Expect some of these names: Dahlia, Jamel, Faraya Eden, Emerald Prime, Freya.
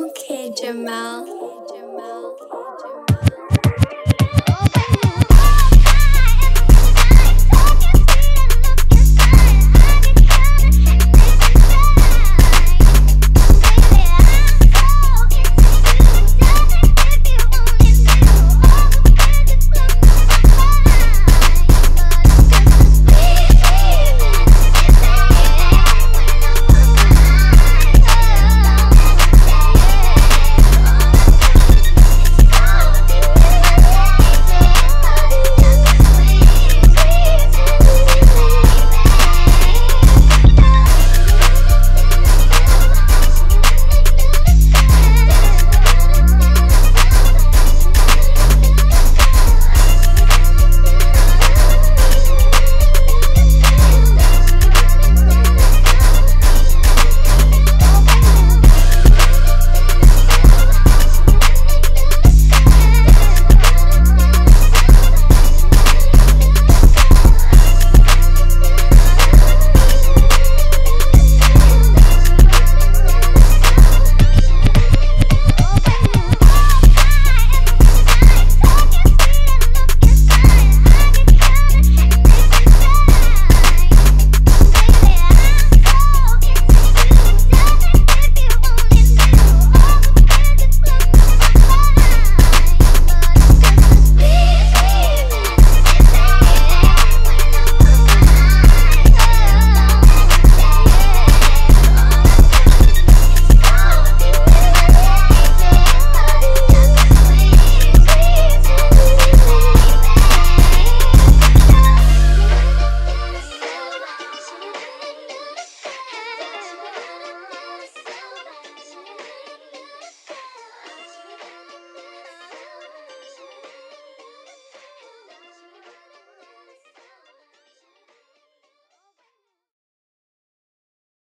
Okay, Jamel.